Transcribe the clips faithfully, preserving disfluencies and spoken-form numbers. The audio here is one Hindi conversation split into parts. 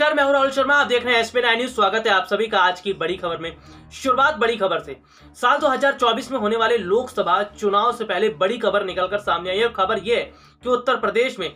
नमस्कार, मैं हूं राहुल शर्मा। आप देख रहे हैं एस्पिन न्यूज़। स्वागत है आप सभी का आज की बड़ी खबर में। शुरुआत बड़ी खबर से। साल दो हज़ार चौबीस में होने वाले लोकसभा चुनाव से पहले बड़ी खबर निकलकर सामने आई है। खबर यह है कि उत्तर प्रदेश में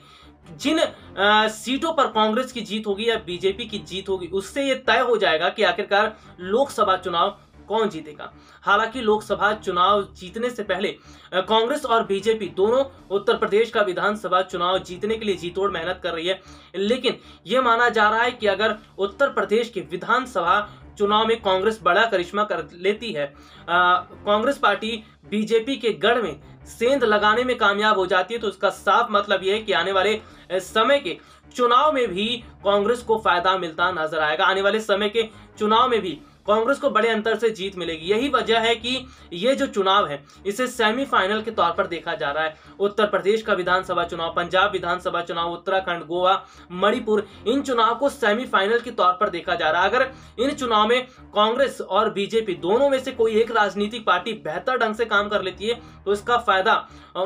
जिन आ, सीटों पर कांग्रेस की जीत होगी या बीजेपी की जीत होगी, उससे ये तय हो जाएगा कि आखिरकार लोकसभा चुनाव कौन जीतेगा। हालांकि लोकसभा चुनाव जीतने से पहले कांग्रेस और बीजेपी दोनों उत्तर प्रदेश का विधानसभा चुनाव जीतने के लिए जीतोड़ मेहनत कर रही है, लेकिन यह माना जा रहा है कि अगर उत्तर प्रदेश के विधानसभा चुनाव में कांग्रेस बड़ा करिश्मा कर लेती है, कांग्रेस पार्टी बीजेपी के गढ़ में सेंध लगाने में कामयाब हो जाती है, तो इसका साफ मतलब यह है कि आने वाले समय के चुनाव में भी कांग्रेस को फायदा मिलता नजर आएगा। आने वाले समय के चुनाव में भी कांग्रेस को बड़े अंतर से जीत मिलेगी। यही वजह है कि ये जो चुनाव है इसे सेमीफाइनल के तौर पर देखा जा रहा है। उत्तर प्रदेश का विधानसभा चुनाव, पंजाब विधानसभा चुनाव, उत्तराखंड, गोवा, मणिपुर, इन चुनाव को सेमीफाइनल के तौर पर देखा जा रहा है। अगर इन चुनाव में कांग्रेस और बीजेपी दोनों में से कोई एक राजनीतिक पार्टी बेहतर ढंग से काम कर लेती है तो इसका फायदा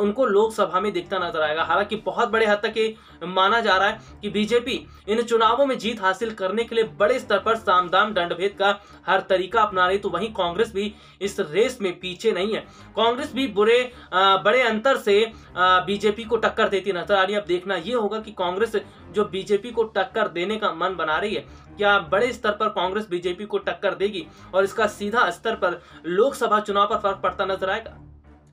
उनको लोकसभा में दिखता नजर आएगा। हालांकि बहुत बड़े हद तक ये माना जा रहा है कि बीजेपी इन चुनावों में जीत हासिल करने के लिए बड़े स्तर पर सामदाम दंडभेद का हर तरीका अपना रही, तो वहीं कांग्रेस भी इस रेस में पीछे नहीं है। कांग्रेस भी बुरे आ, बड़े अंतर से आ, बीजेपी को टक्कर देती नजर आ रही है। अब देखना यह होगा कि कांग्रेस जो बीजेपी को टक्कर देने का मन बना रही है, क्या बड़े स्तर पर कांग्रेस बीजेपी को टक्कर देगी और इसका सीधा स्तर पर लोकसभा चुनाव पर फर्क पड़ता नजर आएगा।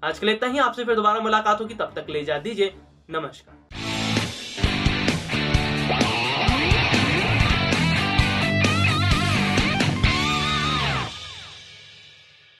आज के लिए इतना ही। आपसे फिर दोबारा मुलाकात होगी, तब तक ले जा दीजिए। नमस्कार।